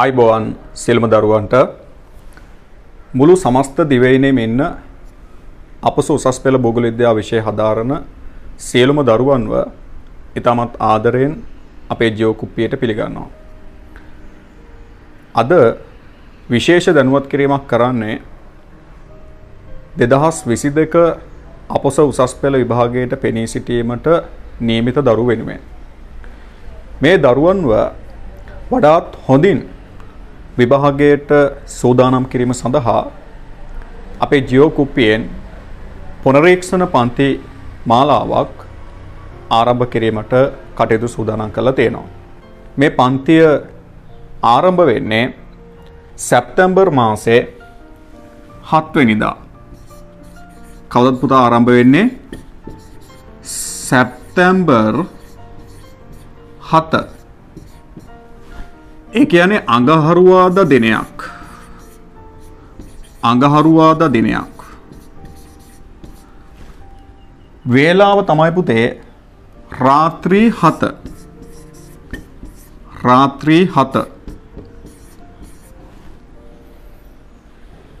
ආයුබෝවන් සියලුම දරුවන්ට මුළු සමස්ත දිවයිනේම ඉන්න අපසු උසස් පෙළ භූගෝල විද්‍යාව විෂය හදාරන සියලුම දරුවන්ව ඊටමත් ආදරයෙන් අපේ ජීව කුප්පියට පිළිගන්නවා. අද විශේෂ දැනුවත් කිරීමක් කරන්නේ 2022 අපසු උසස් පෙළ විභාගයට පෙනී සිටීමට නියමිත දරුවෝ වෙනුවෙන් මේ දරුවන්ව වඩාත් හොඳින් විභාගයට සෝදානම් කිරීම සඳහා අපේ ජීව කුප්පියෙන් පුනරීක්ෂණ පන්ති මාලාවක් ආරම්භ කිරීමට කටයුතු සූදානම් කරලා තියෙනවා. මේ පන්තිය ආරම්භ වෙන්නේ සැප්තැම්බර් මාසයේ 7 වෙනිදා. කවදද පුතා ආරම්භ වෙන්නේ? සැප්තැම්බර් 7. एक यानी अंगहरुवाद दिनयाक वेलाव तमाय पुते रात्री हत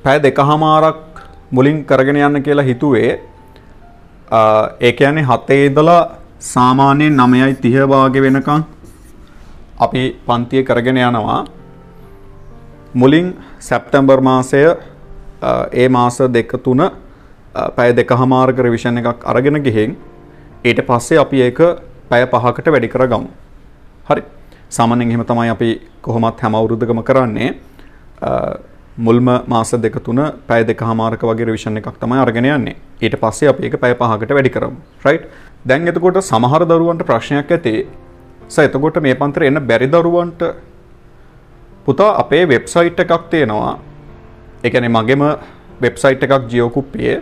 पैद एकहमारक मुलिंग करगण यान केला हितुवे एक यानी हते इदला सामान्य नमयई 30 भागे वेनकम අපි පන්තිය කරගෙන යනවා. මුලින් සැප්තැම්බර් මාසයේ ඒ මාස දෙක තුන පැය දෙකමාරක රිවිෂන් එකක් අරගෙන ගිහින් ඊට පස්සේ අපි ඒක පැය 5කට වැඩි කරගමු. හරි. සාමාන්‍යයෙන් එහෙම තමයි අපි කොහොමත් හැම අවුරුද්දකම කරන්නේ. මුල්ම මාස දෙක තුන පැය දෙකමාරක වගේ රිවිෂන් එකක් තමයි අරගෙන යන්නේ. ඊට පස්සේ අපි ඒක පැය 5කට වැඩි කරමු. රයිට්. දැන් එතකොට සමහර දරුවන්ට ප්‍රශ්නයක් ඇති. එතකොට මේ පන්තර එන්න බැරි දරුවන්ට පුතා අපේ වෙබ්සයිට් එකක් තියෙනවා. ඒ කියන්නේ මගේම වෙබ්සයිට් එකක් ජීව කුප්පියේ.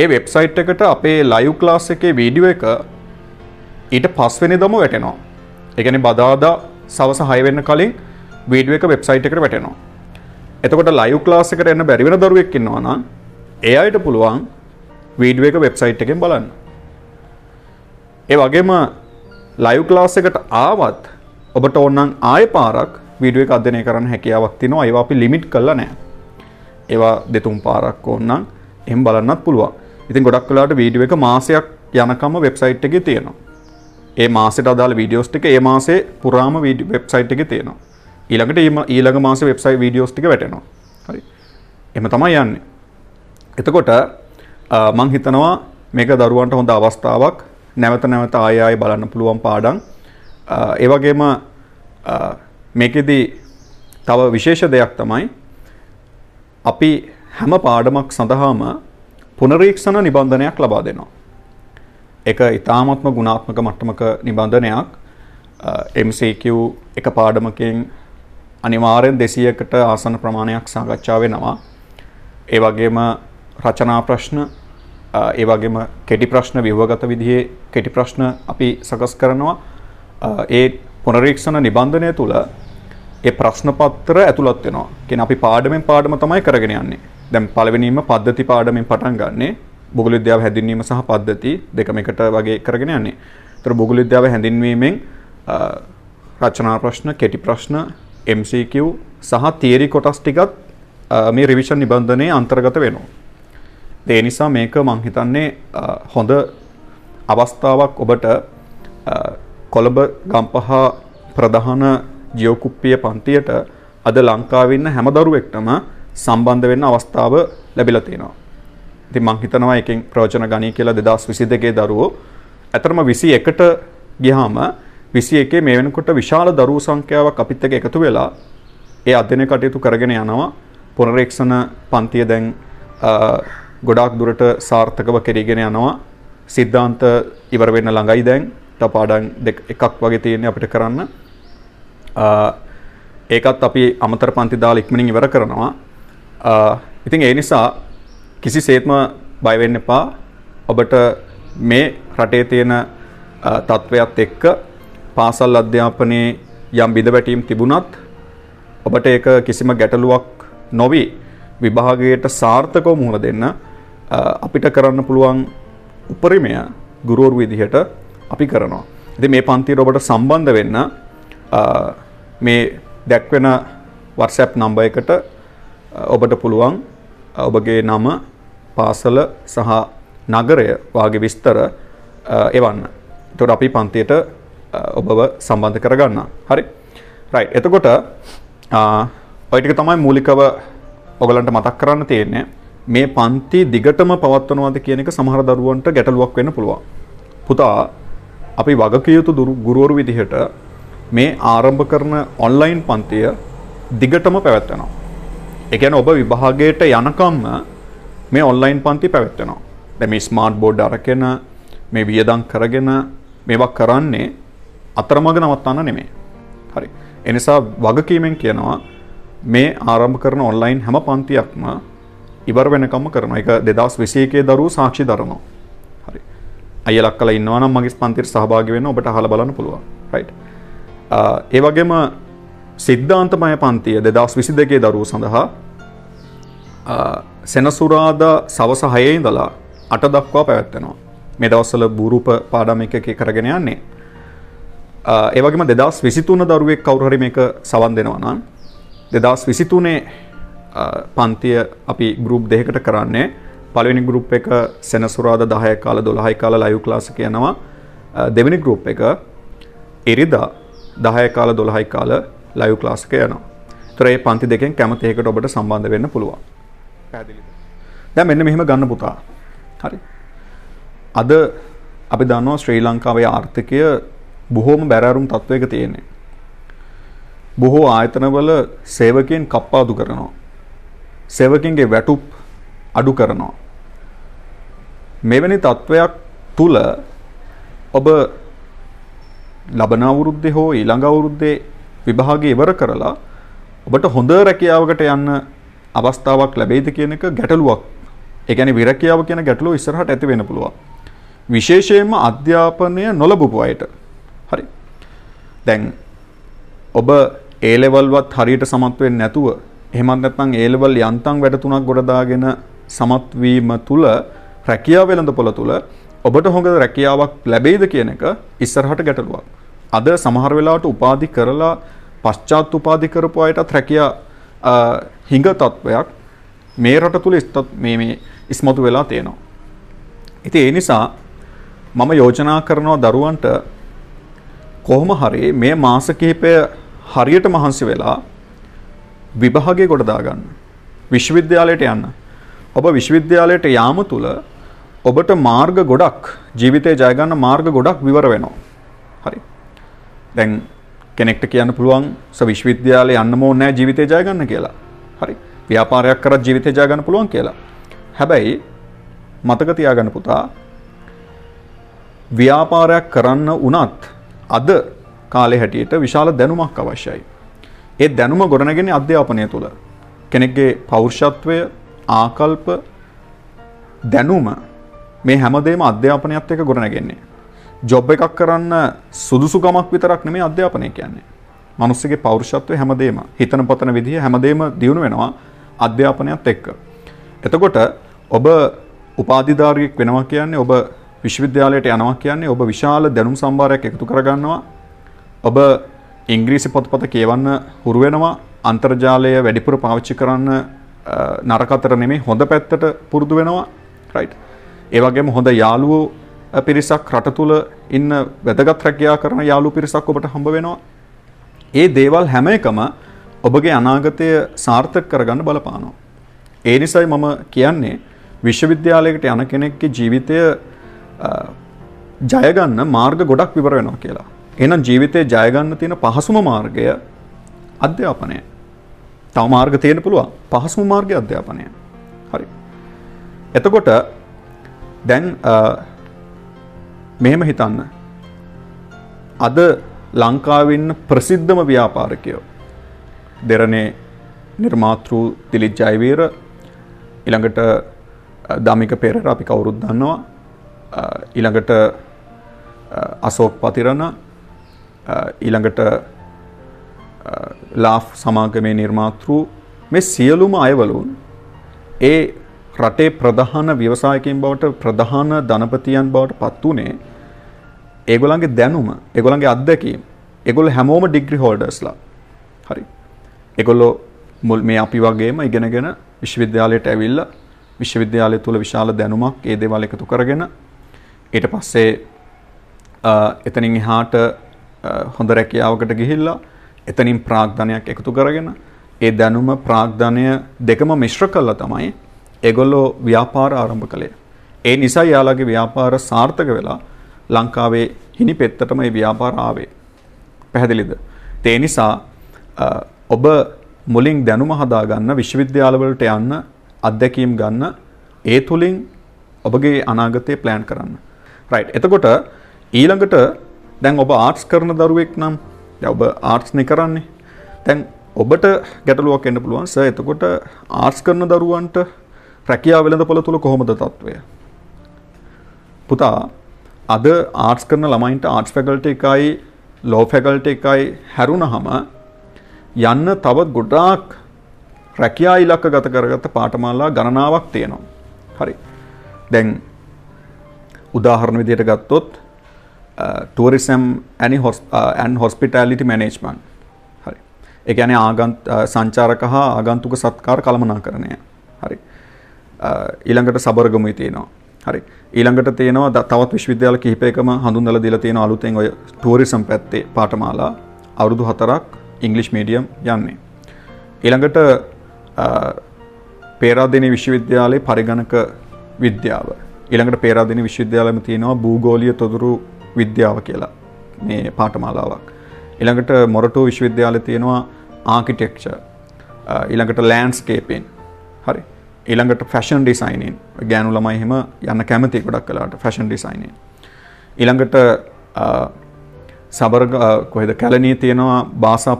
ඒ වෙබ්සයිට් එකට අපේ ලයිව් ක්ලාස් එකේ වීඩියෝ එක ඊට 5 වෙනිදාම වැටෙනවා. ඒ කියන්නේ බදාදා සවස් 6 වෙන්න කලින් වීඩියෝ එක වෙබ්සයිට් එකට වැටෙනවා. එතකොට ලයිව් ක්ලාස් එකට එන්න බැරි වෙන දරුවෙක් ඉන්නවා නම් එයාට පුළුවන් වීඩියෝ එක වෙබ්සයිට් එකෙන් බලන්න. ඒ වගේම लाइव क्लास එකට ආවත් ඔබට ඕන නම් ආයෙ පාරක් වීඩියෝ එක අධ්‍යයනය කරන්න හැකියාවක් තියෙනවා. ඒවා අපි ලිමිට් කරලා නැහැ. ඒවා දෙතුන් පාරක් ඕන නම් එහෙම බලන්නත් පුළුවන්. ඉතින් ගොඩක් වෙලාවට වීඩියෝ එක මාසයක් යනකම් වෙබ්සයිට් එකේ තියෙනවා. ඒ මාසෙට අදාළ වීඩියෝස් ටික ඒ මාසේ පුරාම වෙබ්සයිට් එකේ තියෙනවා. ඊළඟට ඊළඟ මාසේ වෙබ්සයිට් වීඩියෝස් ටික වැටෙනවා. හරි. එහෙම තමයි යන්නේ. එතකොට මම හිතනවා මේක දරුවන්ට හොඳ අවස්ථාවක්. නැවත නැවත ආය ආය බලන්න පුළුවන් පාඩම්. ඒ වගේම මේකෙදි තව විශේෂ දෙයක් තමයි අපි හැම පාඩමක් සඳහාම පුනරීක්ෂණ නිබන්ධනයක් ලබා දෙනවා. ඒක ඊටාත්ම ගුණාත්මක මට්ටමක නිබන්ධනයක්. MCQ එක පාඩමකින් අනිවාර්යෙන් 200කට ආසන්න ප්‍රමාණයක් සාකච්ඡා වෙනවා. ඒ වගේම රචනා ප්‍රශ්න ඒ වගේම කෙටි ප්‍රශ්න විවගත විදිහේ කෙටි ප්‍රශ්න අපි සකස් කරනවා. ඒ පුනරීක්ෂණ නිබන්ධනය තුළ ඒ ප්‍රශ්න පත්‍ර ඇතුළත් වෙනවා. කියන්නේ අපි පාඩමෙන් පාඩම තමයි කරගෙන යන්නේ. දැන් පළවෙනිම පද්ධති පාඩමෙන් පටන් ගන්නෙ භූගෝල විද්‍යාව හැඳින්වීම සහ පද්ධති දෙකම එකට වගේ කරගෙන යන්නේ. ඒතර භූගෝල විද්‍යාව හැඳින්වීමෙන් රචනා ප්‍රශ්න, කෙටි ප්‍රශ්න, MCQ සහ තියරි කොටස් ටිකත් මේ රිවිෂන් නිබන්ධනයේ අන්තර්ගත වෙනවා. ඒ නිසා මේක මං හිතන්නේ හොඳ අවස්ථාවක් ඔබට කොළඹ ගම්පහ ප්‍රධාන ජීව කුප්පිය පන්තියට අද ලංකාවේ ඉන්න හැම දරුවෙක්ටම සම්බන්ධ වෙන්න අවස්ථාව ලැබිලා තියෙනවා. ඉතින් මං හිතනවා එකෙන් ප්‍රයෝජන ගනී කියලා 2022 දරුවෝ අතරම 21ට ගියාම 21 මේ වෙනකොට විශාල දරුවෝ සංඛ්‍යාවක් අපිත් එක්ක එකතු වෙලා ඒ අධ්‍යයන කටයුතු කරගෙන යනවා. පුනරීක්ෂණ පන්තිය දැන් ගොඩාක් දුරට සාර්ථකව කරගෙන යනවා. සිද්ධාන්ත ඉවර වෙන්න ළඟයි දැන්. තව පාඩම් එකක් වගේ තියෙන්නේ අපිට කරන්න. ඒකත් අපි අමතර පන්ති දාලා ඉක්මනින් ඉවර කරනවා. ඉතින් ඒ නිසා කිසිසේත්ම බය වෙන්න එපා. ඔබට මේ රටේ තියෙන තත්වයත් එක්ක පාසල් අධ්‍යාපනයේ යම් බිඳවැටීම් තිබුණත් ඔබට ඒක කිසිම ගැටලුවක් නොවි විභාගයට සාර්ථකව මුහුණ දෙන්න අපිට කරන්න පුළුවන් උපරිමය ගුරුවරු විදිහට අපි කරනවා. ඉතින් මේ පන්තියට ඔබට සම්බන්ධ වෙන්න මේ දැක්වෙන WhatsApp නම්බර් එකට ඔබට පුළුවන් ඔබගේ නම, පාසල සහ නගරය වාගේ විස්තර එවන්න. එතකොට අපි පන්තියට ඔබව සම්බන්ධ කරගන්නවා. හරි. රයිට්. එතකොට ඔය ටික තමයි මූලිකව ඔයගලන්ට මතක් කරන්න තියෙන්නේ. මේ පන්ති දිගටම පවත්වනවාද කියන එක සමහර දරුවන්ට ගැටලුවක් වෙන්න පුළුවන්. පුතා අපි වගකිය යුතු ගුරුවරු විදිහට මේ ආරම්භ කරන ඔන්ලයින් පන්තිය දිගටම පැවැත්වෙනවා. ඒ කියන්නේ ඔබ විභාගයට යනකම්ම මේ ඔන්ලයින් පන්ති පැවැත්වෙනවා. දැන් මේ ස්මාර්ට් බෝඩ් අරගෙන මේ වියදම් කරගෙන මේවා කරන්නේ අතරමඟ නවත්තන්න නෙමෙයි. හරි. ඒ නිසා වගකීමෙන් කියනවා මේ ආරම්භ කරන ඔන්ලයින් හැම පන්තියක්ම ඉවර වෙනකම්ම කරනවා. ඒක 2021 දරුවෝ සාක්ෂි දරනවා. හරි. අයියලා අක්කලා ඉන්නවා නම් මගේ පන්තියට සහභාගී වෙන්න ඔබට අහලා බලන්න පුළුවන්. රයිට්. ඒ වගේම සිද්ධාන්තමය පන්තිය 2022 දරුවෝ සඳහා සෙනසුරාදා සවස 6 ඉඳලා 8 දක්වා පැවැත්වෙනවා. මේ දවස්වල බූරූප පාඩම් එකක කරගෙන යන්නේ. ඒ වගේම 2023 දරුවෙක් කවුරු හරි මේක සවන් දෙනවා නම් 2023 පන්තිය අපි ගෲප් දෙකකට කරන්නේ. පළවෙනි ගෲප් එක සෙනසුරාදා 10 කාල 12 කාල ලයිව් ක්ලාස් එක යනවා. දෙවෙනි ගෲප් එක ඉරිදා 10 කාල 12 කාල ලයිව් ක්ලාස් එක යනවා. ඒතර මේ පන්ති දෙකෙන් කැමති එකකට ඔබට සම්බන්ධ වෙන්න පුළුවන්. පැහැදිලිද? දැන් මෙන්න මෙහෙම ගන්න පුතා. හරි. අද අපි දන්නවා ශ්‍රී ලංකාවේ ආර්ථිකය බොහොම බැරෑරුම් තත්වයක තියෙනවා. බොහෝ ආයතනවල සේවකයන් කප්පාදු කරනවා. සේවකින්ගේ වැටුප් අඩු කරනවා. මෙවැනි තත්වයක් තුල ඔබ ලබන අවුරුද්දේ හෝ ඊළඟ අවුරුද්දේ විභාගය ඉවර කරලා ඔබට හොඳ රැකියාවකට යන්න අවස්ථාවක් ලැබෙයිද කියන එක ගැටලුවක්. ඒ කියන්නේ විරැකියාව කියන ගැටලුව ඉස්සරහට ඇති වෙන්න පුළුවන්. විශේෂයෙන්ම අධ්‍යාපනය නොලබපු අයට. හරි. දැන් ඔබ A level වත් හරියට සමත් වෙන්නේ නැතුව එහෙමත් නැත්නම් A level යන්තම් වැඩ තුනක් ගොඩ දාගෙන සමත් වීම තුල රැකියාව වෙළඳපොළ තුල ඔබට හොඳ රැකියාවක් ලැබෙයිද කියන එක ඉස්සරහට ගැටලුවක්. අද සමහර වෙලාවට උපාධි කරලා පශ්චාත් උපාධි කරපු අයටත් රැකියා හිඟ තත්වයක් මේ රට තුල මේ ඉස්මතු වෙලා තියෙනවා. ඉතින් ඒ නිසා මම යෝජනා කරනවා දරුවන්ට කොහොම හරි මේ මාස කිහිපය හරියට මහන්සි වෙලා විභාගය ගොඩ දාගන්න. විශ්වවිද්‍යාලයට යන්න. ඔබ විශ්වවිද්‍යාලයට යාම තුල ඔබට මාර්ග ගොඩක් ජීවිතේ ජය ගන්න මාර්ග ගොඩක් විවර වෙනවා. හරි. දැන් කෙනෙක්ට කියන්න පුළුවන් "ස විශ්වවිද්‍යාලේ යන්නම ඕනේ නැහැ ජීවිතේ ජය ගන්න" කියලා. හරි. ව්‍යාපාරයක් කරත් ජීවිතේ ජය ගන්න පුළුවන් කියලා. හැබැයි මතක තියාගන්න පුතා ව්‍යාපාරයක් කරන්න උනත් අද කාලේ හැටියට විශාල දැනුමක් අවශ්‍යයි. ඒ දැනුම ගොඩනගෙන අධ්‍යාපනය තුළ කෙනෙක්ගේ පෞරුෂත්වය, ආකල්ප, දැනුම මේ හැමදේම අධ්‍යාපනයත් එක්ක ගොඩනගන්නේ. ජොබ් එකක් කරන්න සුදුසුකමක් විතරක් නෙමෙයි අධ්‍යාපනය කියන්නේ. මිනිස්සුගේ පෞරුෂත්වය හැමදේම, හිතන පතන විදිය හැමදේම දියුණු වෙනවා අධ්‍යාපනයත් එක්ක. එතකොට ඔබ උපාධිධාරියෙක් වෙනවා කියන්නේ ඔබ විශ්වවිද්‍යාලයට යනවා කියන්නේ ඔබ විශාල දැනුම් සම්භාරයක් එකතු කරගන්නවා. ඔබ ඉංග්‍රීසි පොතපත කියවන්න හුරු වෙනවා. අන්තර්ජාලය වැඩිපුර පාවිච්චි කරන්න නරකතර නෙමෙයි හොඳ පැත්තට පුරුදු වෙනවා. රයිට්. ඒ වගේම හොඳ යාළුවෝ පිරිසක් රට තුල ඉන්න වැදගත් රැකියාව කරන යාළුවෝ පිරිසක් ඔබට හම්බ වෙනවා. මේ දේවල් හැම එකම ඔබගේ අනාගතය සාර්ථක කරගන්න බලපානවා. ඒ නිසායි මම කියන්නේ විශ්වවිද්‍යාලයකට යන කෙනෙක්ගේ ජීවිතය ජය ගන්න මාර්ග ගොඩක් විවර වෙනවා කියලා. එහෙනම් ජීවිතේ ජය ගන්න තියෙන පහසුම මාර්ගය අධ්‍යාපනය. තව මාර්ග තියෙන්න පුළුවන්. පහසුම මාර්ගය අධ්‍යාපනය. හරි. එතකොට දැන් මෙහෙම හිතන්න. අද ලංකාවේ ඉන්න ප්‍රසිද්ධම ව්‍යාපාරිකයෝ දෙරණේ නිර්මාතෘ දිලිත් ජයවීර, ඊළඟට දාමික පෙරේර අපි කවුරුත් දන්නවා. ඊළඟට අශෝක් පතිරණ, ඊළඟට ලාෆ් සමාගමේ නිර්මාතෘ, මේ සියලුම අයවලුන් ඒ රටේ ප්‍රධාන ව්‍යවසායකයන් බවට, ප්‍රධාන ධනපතියන් බවට පත් වුණේ ඒගොල්ලන්ගේ දැනුම, ඒගොල්ලන්ගේ අත්දැකීම්. ඒගොල්ලෝ හැමෝම ඩිග්‍රී හෝල්ඩර්ස්ලා. හරි. एगोलो मे आप इवागेम इगनगेन विश्वविद्यालयट ඇවිල්ලා විශ්වවිද්‍යාලය තුල විශාල දැනුමක් ඒ දේවල් එකතු කරගෙන ඊට පස්සේ එතනින් එහාට හොඳ රැකියාවකට ගිහිල්ලා එතනින් ප්‍රාග්ධනයක් එකතු කරගෙන ඒ දැනුම ප්‍රාග්ධනය දෙකම මිශ්‍ර කළා තමයි ඒගොල්ලෝ ව්‍යාපාර ආරම්භ කළේ. ඒ නිසා යාළගේ ව්‍යාපාර සාර්ථක වෙලා ලංකාවේ හිනි පෙත්තටම මේ ව්‍යාපාර ආවේ. පැහැදිලිද? ඒ නිසා ඔබ මුලින් දැනුම හදා ගන්න විශ්වවිද්‍යාල වලට යන්න අධ්‍යක්ීම් ගන්න ඒ තුලින් ඔබගේ අනාගතය ප්ලෑන් කරන්න. රයිට්. එතකොට ඊළඟට දැන් ඔබ ආර්ට්ස් කරන දරුවෙක් නම් දැන් ඔබ ආර්ට්ස් නේ කරන්නේ. දැන් ඔබට ගැටලුවක් එන්න පුළුවන් සර් එතකොට ආර්ට්ස් කරන දරුවන්ට රැකියාව වෙළඳපොළ තුල කොහොමද තත්වය? පුතා අද ආර්ට්ස් කරන ළමයින්ට ආර්ට්ස් ෆැකල්ටි එකයි ලෝ ෆැකල්ටි එකයි හැරුණාම යන්න තවත් ගොඩාක් රැකියා ඉලක්ක ගත කරගත්ත පාඨමාලා ගණනාවක් තියෙනවා. හරි. දැන් උදාහරණ විදියට ගත්තොත් tourism and hospitality management. හරි. ඒ කියන්නේ සංචාරක හා ආගන්තුක සත්කාර කළමනාකරණය. හරි. ඊළඟට සබරගමුයි තියෙනවා. හරි. ඊළඟට තියෙනවා තවත් විශ්වවිද්‍යාල කිහිපයකම හඳුන්වලා දීලා තියෙනවා අලුතෙන් ඔය tourism පැත්තේ පාඨමාලා අවුරුදු 4ක් इंग्लिश मीडियम यानी इलांगट पेरादेनी विश्वविद्यालय परिगणक विद्याव इलांगट पेरादेनी विश्वविद्यालय में तीनों भूगोलीय तदुरु विद्याव केला मे पाठमालावक इलांगट मोरटो विश्वविद्यालय तीनों आर्किटेक्चर इलांगट लैंडस्केपिंग हरी इलांगट फैशन डिजाइनिंग ज्ञानुलमय हिम यान कैमती कलाट फैशन डिजाइनिंग इलांगट සබර්ග කොහෙද කැලණියේ තියෙනවා භාෂා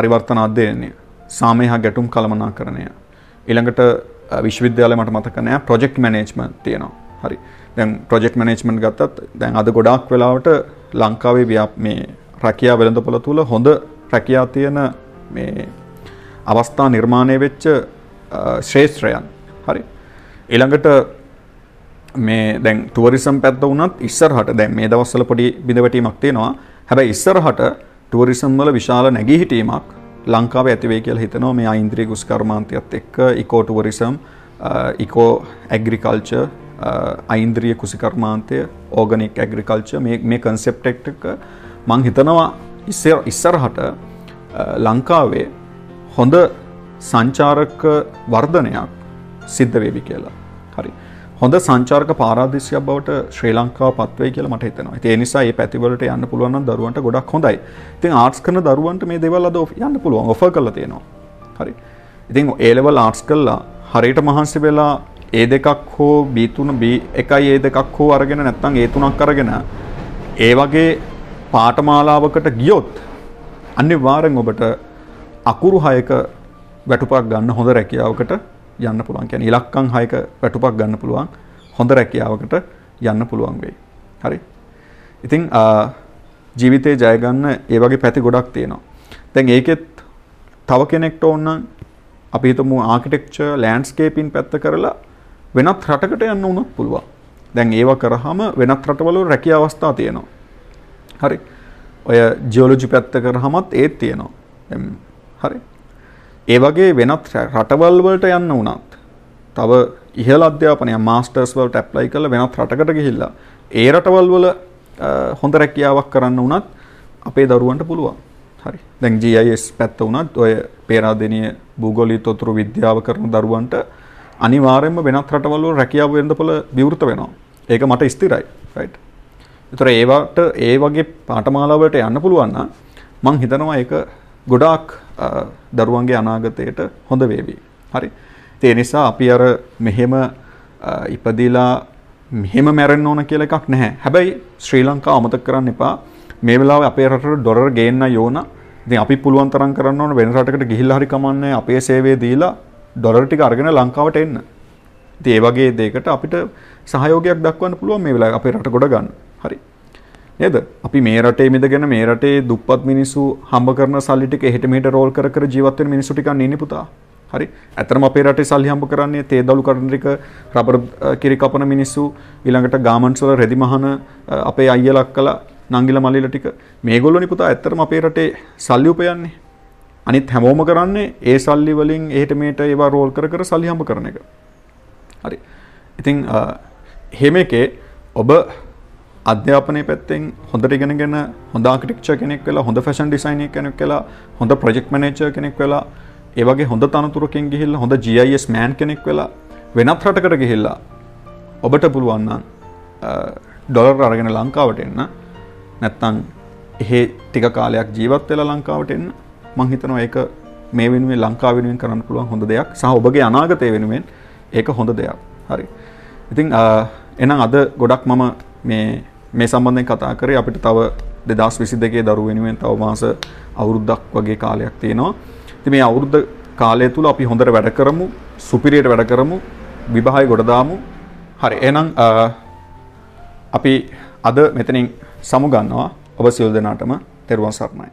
පරිවර්තන අධ්‍යයනය සාමයහ ගැටුම් කළමනාකරණය ඊළඟට විශ්වවිද්‍යාලය මට මතක නැහැ ප්‍රොජෙක්ට් මැනේජ්මන්ට් තියෙනවා හරි දැන් ප්‍රොජෙක්ට් මැනේජ්මන්ට් ගත්තත් දැන් අද ගොඩාක් වෙලාවට ලංකාවේ මේ රැකියා වෙළඳපොළ තුල හොඳ රැකියා තියෙන මේ අවස්ථා නිර්මාණය වෙච්ච ශ්‍රේෂ්ත්‍රයන් හරි ඊළඟට මේ දැන් ටුවරිසම් පැත්ත වුණත් ඉස්සරහට දැන් මේ දවස්වල පොඩි බිඳවැටීමක් තියෙනවා. හැබැයි ඉස්සරහට ටුවරිසම් වල විශාල නැගී හිටීමක් ලංකාවේ ඇති වෙයි කියලා හිතනවා. මේ ආයන්ත්‍රික කුසකර්මාන්තයත් එක්ක ඉකෝ ටුවරිසම්, ඉකෝ ඇග්‍රිකල්චර්, ආයන්ත්‍රික කුසකර්මාන්තය, ඕගනික් ඇග්‍රිකල්චර් මේ concept එක මම හිතනවා ඉස්සරහට ලංකාවේ හොඳ සංචාරක වර්ධනයක් සිද්ධ වෙවි කියලා. හරි. හොඳ සංචාරක පාරාදීසයක් බවට ශ්‍රී ලංකාව පත්වෙයි කියලා මට හිතෙනවා. ඉතින් ඒ නිසා මේ පැතිවලට යන්න පුළුවන් නම් දරුවන්ට ගොඩක් හොඳයි. ඉතින් ආර්ට්ස් කරන දරුවන්ට මේ දේවල් අද යන්න පුළුවන්. ඔෆර් කරලා තියෙනවා. හරි. ඉතින් A level ආර්ට්ස් කළා හරියට මහන්සි වෙලා A2ක් හෝ B3 B1යි A2ක් හෝ අරගෙන නැත්නම් A3ක් අරගෙන ඒ වගේ පාඨමාලාවකට ගියොත් අනිවාර්යෙන් ඔබට අකුරු 6ක වැටුපක් ගන්න හොඳ රැකියාවකට යන්න පුළුවන්. කියන්නේ ඉලක්කම් 6ක වැටුපක් ගන්න පුළුවන්. හොඳ රැකියාවකට යන්න පුළුවන් වෙයි. හරි. ඉතින් ජීවිතේ ජය ගන්න ඒ වගේ පැති ගොඩක් තියෙනවා. දැන් ඒකෙත් තව කෙනෙක්ට ඕන නම් අපි හිතමු ආකිටෙක්චර්, ලෑන්ඩ්ස්කේපින් පැත්ත කරලා වෙනත් රටකට යන්න උනොත් පුළුවන්. දැන් ඒව කරාම වෙනත් රටවල රැකියා අවස්ථා තියෙනවා. හරි. ඔය ජියොලොජි පැත්ත කරාමත් ඒත් තියෙනවා. හරි. ඒ වගේ වෙනත් රටවල් වලට යන්න උනත් තව ඉහළ අධ්‍යාපනය මාස්ටර්ස් වලට ඇප්ලයි කරලා වෙනත් රටකට ගිහිල්ලා ඒ රටවල් වල හොඳ රැකියාවක් කරන්න උනත් අපේ දරුවන්ට පුළුවන්. හරි. දැන් GIS පැත්ත උනත් ඔය පේරාදෙණිය භූගෝලීය තොරතුරු විද්‍යාව කරන දරුවන්ට අනිවාර්යයෙන්ම වෙනත් රටවල් වල රැකියාව වෙනදපොළ විවෘත වෙනවා. ඒක මට ස්ථිරයි. රයිට්. ඒතර ඒවට ඒ වගේ පාඨමාලා වලට යන්න පුළුවන් නම් මං හිතනවා ඒක ගොඩාක් දරුවන්ගේ අනාගතයට හොඳ වේවි. හරි. ඒ නිසා අපි අර මෙහෙම ඉපදිලා මෙහෙම මැරෙන්න ඕන කියලා එකක් නැහැ. හැබැයි ශ්‍රී ලංකාව අමතක කරන්න එපා. මේ වෙලාවේ අපේ රටට ඩොලර් ගේන්න යෝන. ඉතින් අපි පුළුවන් තරම් කරන්න ඕන වෙන රටකට ගිහිල්ලා හරි කමන්නේ අපේ සේවය දීලා ඩොලර් ටික අරගෙන ලංකාවට එන්න. ඉතින් ඒ වගේ දෙයකට අපිට සහයෝගයක් දක්වන්න පුළුවන් මේ වෙලාවේ අපේ රට ගොඩ ගන්න. හරි. නේද? අපි මේ රටේ මිදගෙන මේ රටේ දුප්පත් මිනිස්සු හම්බ කරන සල්ලි ටික එහෙට මෙහෙට රෝල් කර කර ජීවත් වෙන මිනිස්සු ටිකක් නෙන්නේ පුතා. හරි. ඇත්තටම අපේ රටේ සල්ලි හම්බ කරන්නේ තේ දළු කඩන ටික, රබර් කිරි කපන මිනිස්සු, ඊළඟට ගාමන්ට්ස් වල රෙදි මහන අපේ අයියලා අක්කලා, නංගිලා මල්ලිලා ටික. මේගොල්ලෝනි පුතා ඇත්තටම අපේ රටේ සල්ලි උපයන්නේ. අනිත් හැමෝම කරන්නේ ඒ සල්ලි වලින් එහෙට මෙහෙට ඒවා රෝල් කර කර සල්ලි හම්බ කරන එක. හරි. ඉතින් හැමකේ ඔබ අධ්‍යාපනයේ පැත්තෙන් හොඳට ඉගෙනගෙන හොඳ ආකිටෙක්චර් කෙනෙක් වෙලා හොඳ ෆැෂන් ඩිසයිනර් කෙනෙක් වෙලා හොඳ ප්‍රොජෙක්ට් මැනේජර් කෙනෙක් වෙලා ඒ වගේ හොඳ තනතුරකින් ගිහිල්ලා හොඳ GIS මෑන් කෙනෙක් වෙලා වෙනත් රටකට ගිහිල්ලා ඔබට පුළුවන් නම් ඩොලර් අරගෙන ලංකාවට එන්න නැත්නම් එහෙ ටික කාලයක් ජීවත් වෙලා ලංකාවට එන්න මං හිතනවා ඒක මේ වෙනුවෙන් ලංකාව වෙනුවෙන් කරන්න පුළුවන් හොඳ දෙයක් සහ ඔබගේ අනාගතය වෙනුවෙන් ඒක හොඳ දෙයක්. හරි. ඉතින් එහෙනම් අද ගොඩක් මම මේ සම්බන්ධයෙන් කතා කරේ. අපිට තව 2022 දරුව වෙනුවෙන් තව මාස අවුරුද්දක් වගේ කාලයක් තියෙනවා. ඉතින් මේ අවුරුද්ද කාලය තුල අපි හොඳට වැඩ කරමු, සුපිරියට වැඩ කරමු, විභාගය ගොඩ දාමු. හරි. එහෙනම් අපි අද මෙතනින් සමුගන්නවා. ඔබ සියලු දෙනාටම තෙරුවන් සරණයි.